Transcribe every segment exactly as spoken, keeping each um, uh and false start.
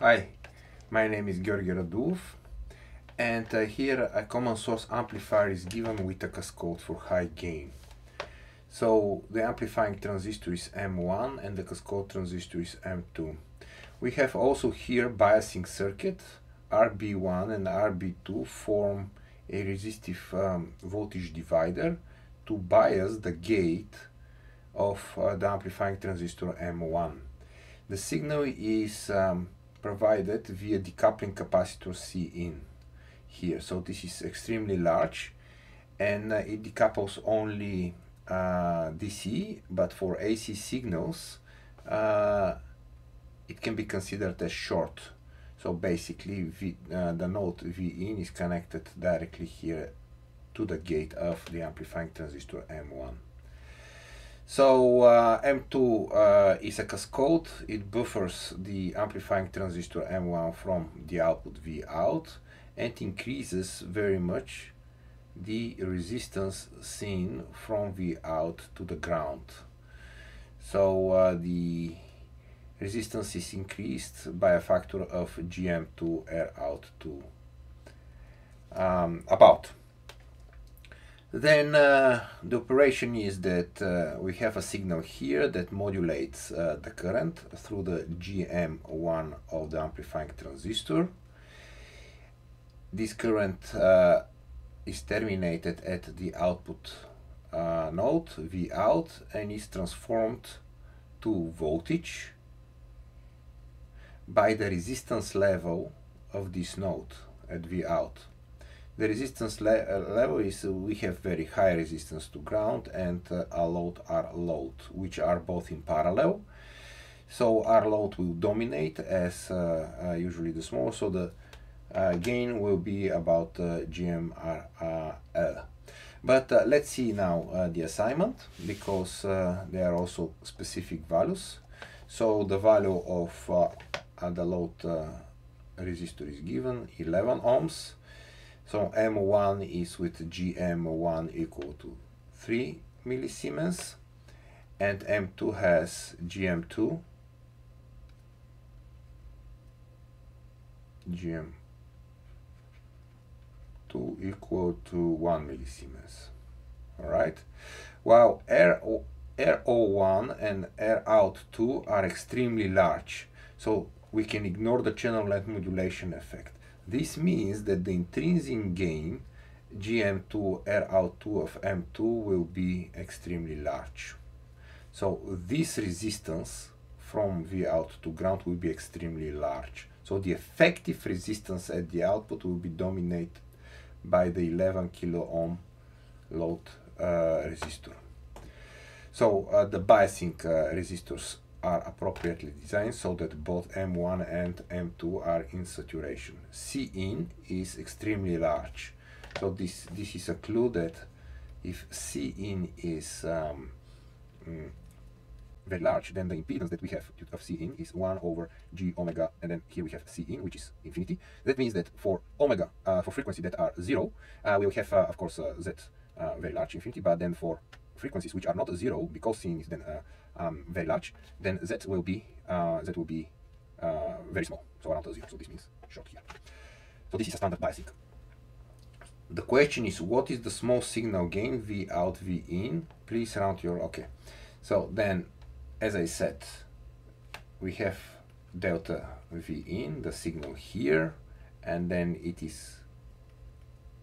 Hi, my name is Georgi Raduov, and uh, here a common source amplifier is given with a cascode for high gain. So the amplifying transistor is M one and the cascode transistor is M two. We have also here biasing circuit. R B one and R B two form a resistive um, voltage divider to bias the gate of uh, the amplifying transistor M one. The signal is um, provided via decoupling capacitor C in here. So this is extremely large, and uh, it decouples only uh, D C, but for A C signals uh, it can be considered as short. So basically v, uh, the node V in is connected directly here to the gate of the amplifying transistor M one. So uh, M two uh, is a cascode. It buffers the amplifying transistor M one from the output V out and increases very much the resistance seen from V out to the ground. So uh, the resistance is increased by a factor of G m to R out to um, about. Then uh, the operation is that uh, we have a signal here that modulates uh, the current through the G m one of the amplifying transistor. This current uh, is terminated at the output uh, node V out and is transformed to voltage by the resistance level of this node at V out. The resistance le level is uh, we have very high resistance to ground and uh, a load R load, which are both in parallel. So R load will dominate as uh, uh, usually the small, so the uh, gain will be about uh, G m R L. But uh, let's see now uh, the assignment, because uh, there are also specific values. So the value of uh, Uh, the load uh, resistor is given eleven ohms. So M one is with G m one equal to three millisiemens, and M two has G m two, G m two equal to one millisiemens. All right. While R O one and R out two are extremely large, so we can ignore the channel length modulation effect. This means that the intrinsic gain G m two R out two of M two will be extremely large. So this resistance from V out to ground will be extremely large. So the effective resistance at the output will be dominated by the eleven kilo ohm load uh, resistor. So uh, the biasing uh, resistors are appropriately designed so that both M one and M two are in saturation. C in is extremely large, so this this is a clue that if C in is um, mm, very large, then the impedance that we have of C in is one over G omega, and then here we have C in, which is infinity. That means that for omega, uh, for frequencies that are zero, uh, we will have uh, of course uh, Z uh, very large infinity, but then for frequencies which are not zero, because C in is then uh, um, very large, then Z will be uh, that will be uh, very small, so around zero. So this means short here. So this is a standard biasing. The question is, what is the small signal gain V out V in? Please round your okay. So then, as I said, we have delta V in, the signal here, and then it is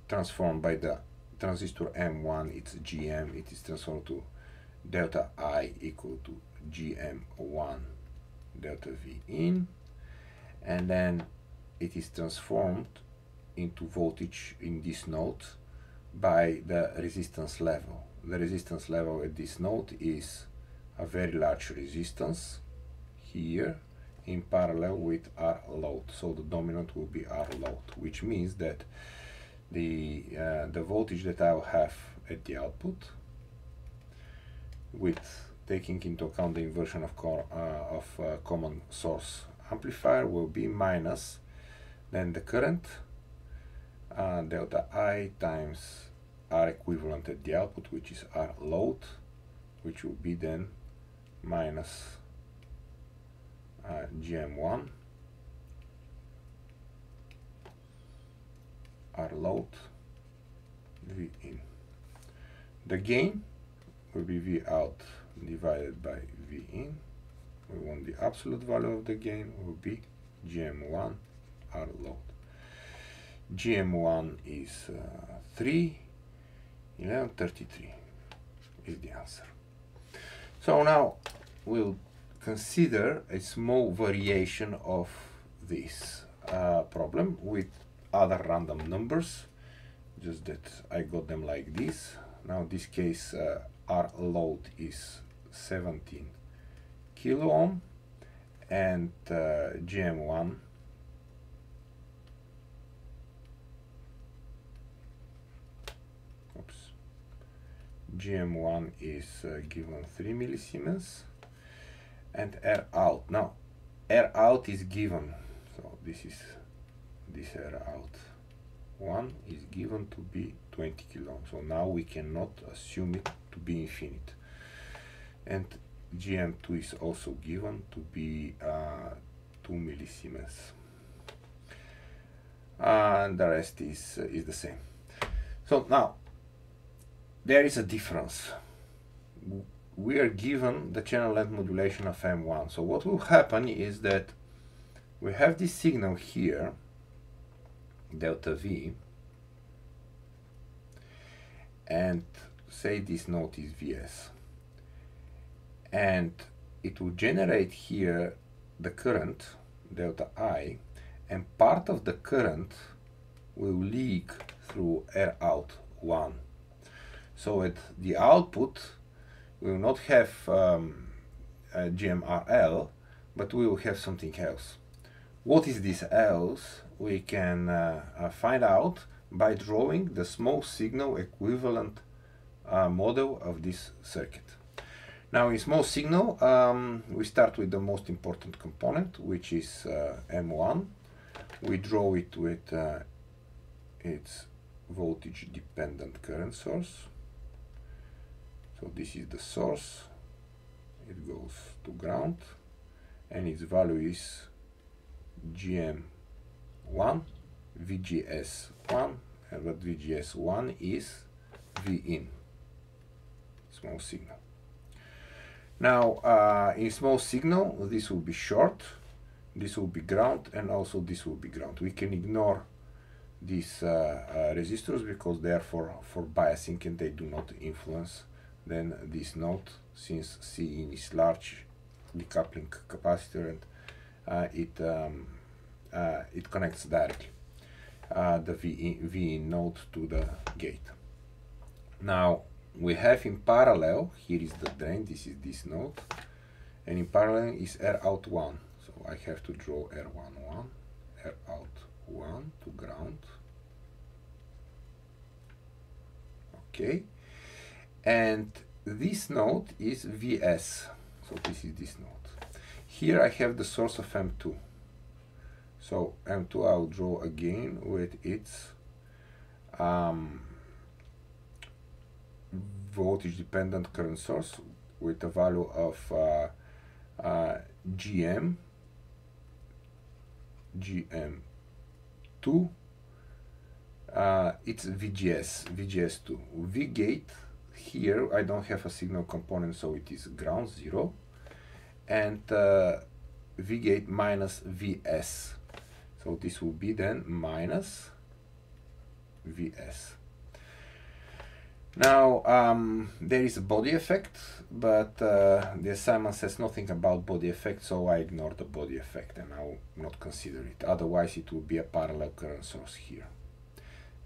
transformed by the transistor M one, it's G m, it is transformed to delta I equal to G m one delta V in, and then it is transformed into voltage in this node by the resistance level. The resistance level at this node is a very large resistance here in parallel with R load, so the dominant will be R load, which means that the uh, the voltage that I'll have at the output, with taking into account the inversion of co uh, of uh, common source amplifier, will be minus then the current uh, delta I times R equivalent at the output, which is R load, which will be then minus uh, G m one load V in. The gain will be V out divided by V in. We want the absolute value of the gain will be G M one R load. G M one is uh, three, eleven, thirty-three is the answer. So now we'll consider a small variation of this uh, problem with other random numbers, just that I got them like this. Now in this case uh, R load is seventeen kilo ohm and uh, G M one oops G M one is uh, given three millisiemens and R out. Now R out is given, so this is this R out one is given to be twenty kilo ohm. So now we cannot assume it to be infinite, and G M two is also given to be uh, two millisiemens, and the rest is uh, is the same. So now there is a difference. We are given the channel length modulation of M one. So what will happen is that we have this signal here, delta V, and say this note is Vs, and it will generate here the current delta I, and part of the current will leak through R out one. So at the output we will not have um, G M R L, but we will have something else. What is this else? We can uh, uh, find out by drawing the small signal equivalent uh, model of this circuit. Now in small signal um, we start with the most important component, which is uh, M one. We draw it with uh, its voltage dependent current source. So this is the source, it goes to ground, and its value is G M one, V G S one, and what V G S one is V in, small signal. Now uh, in small signal this will be short, this will be ground, and also this will be ground. We can ignore these uh, uh, resistors because they are for, for biasing and they do not influence then this node, since C in is large decoupling capacitor, and uh, it um, uh, it connects directly uh, the V in, V in node to the gate. Now we have in parallel, here is the drain, this is this node, and in parallel is R out one. So I have to draw R one one, R out one to ground. Okay. And this node is Vs, so this is this node. Here I have the source of M two. So M two I'll draw again with its um, voltage dependent current source with a value of uh, uh, G M, G M two, uh, it's V G S, V G S two, V gate. Here I don't have a signal component, so it is ground zero, and uh, V gate minus Vs, so this will be then minus Vs. Now um, there is a body effect, but uh, the assignment says nothing about body effect, so I ignore the body effect and I will not consider it, otherwise it will be a parallel current source here.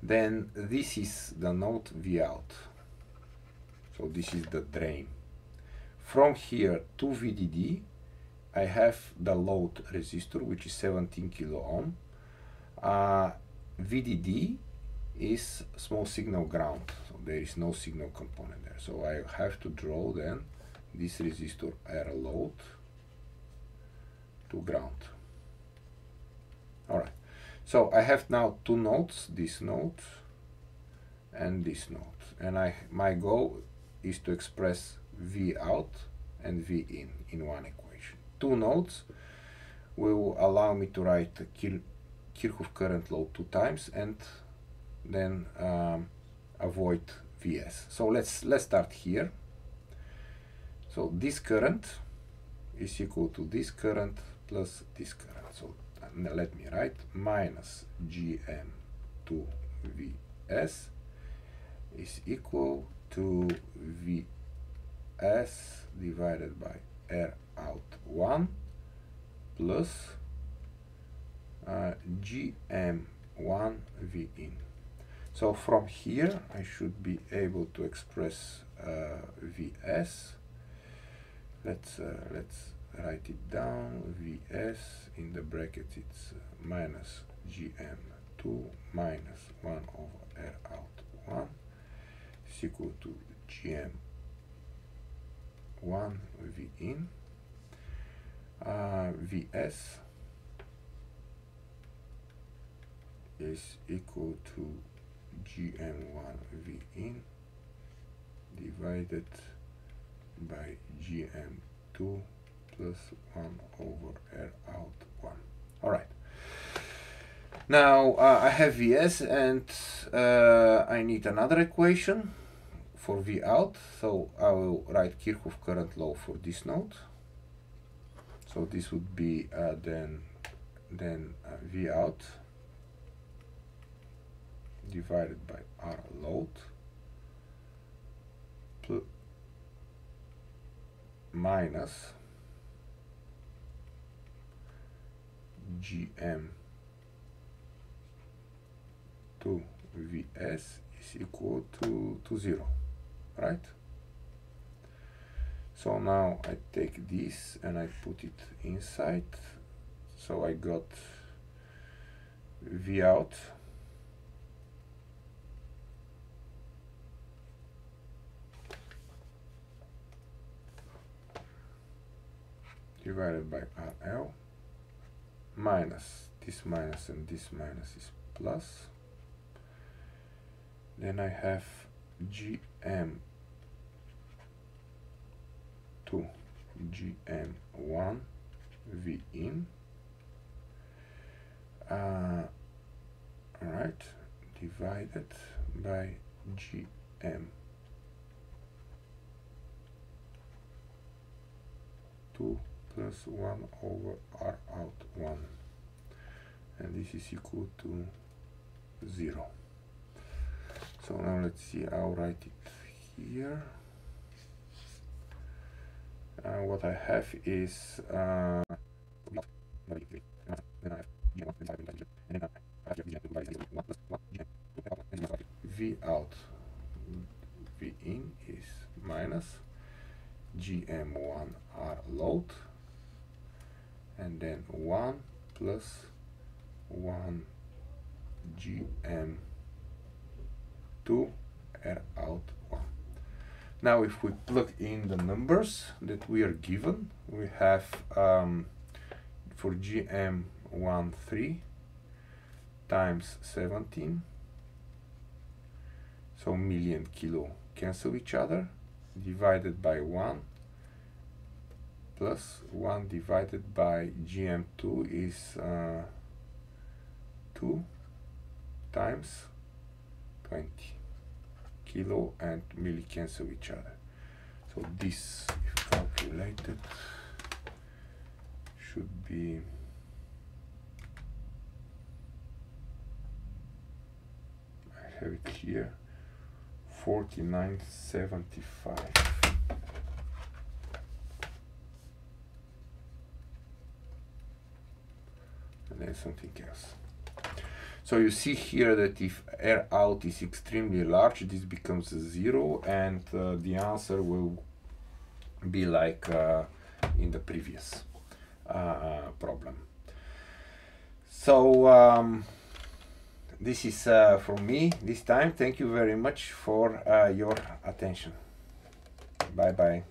Then this is the node V out. So this is the drain. From here to V D D, I have the load resistor, which is seventeen kilo ohm. Uh, V D D is small signal ground, so there is no signal component there. So I have to draw then this resistor R load to ground. All right. So I have now two nodes, this node and this node, and I my goal is to express V out and V in in one equation. Two nodes will allow me to write the Kirchhoff current law two times and then um, avoid V S. So let's let's start here. So this current is equal to this current plus this current. So uh, let me write minus G M two V S is equal to V S divided by R out one plus uh, G M one V in. So from here I should be able to express uh, V S. Let's uh, let's write it down. V S in the brackets, it's minus G M two minus one over R out one is equal to G M one V in. Uh, V S is equal to G M one V in divided by G M two plus one over R out one. All right. Now uh, I have V S and uh, I need another equation for V out. So I will write Kirchhoff current law for this node. So this would be uh, then then uh, V out divided by R load plus minus G M two V S is equal to, to zero, right? So now I take this and I put it inside. So I got V out divided by R L minus this minus and this minus is plus. Then I have G M two G M one V in, uh, right, divided by G M two plus one over R out one, and this is equal to zero. So now let's see, I'll write it here. Uh, what I have is uh, V out V in is minus G M one R load and then one plus one G M two R out one. Now if we plug in the numbers that we are given, we have um, for G M one three times seventeen, so million kilo cancel each other, divided by one plus one divided by G M two is uh, two times twenty. Kilo and milli cancel each other. So this, if calculated, should be I have it here forty-nine seventy-five. And then something else. So you see here that if R out is extremely large, this becomes a zero, and uh, the answer will be like uh, in the previous uh, problem. So um, this is uh, from me this time. Thank you very much for uh, your attention. Bye bye.